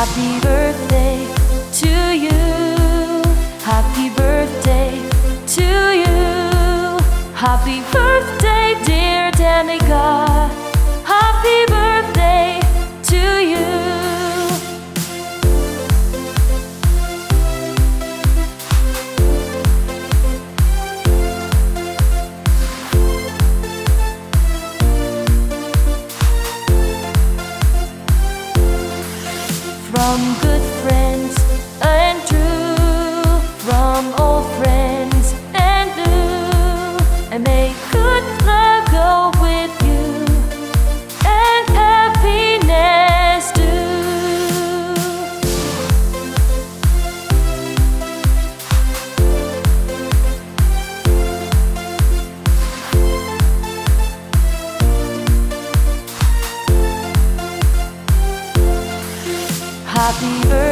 Happy birthday to you. Happy birthday to you. Happy birthday, dear Tameka. Happy birthday to you. From good friends and true, from old friends and new, and may good love go with you, and happiness too. Happy birthday.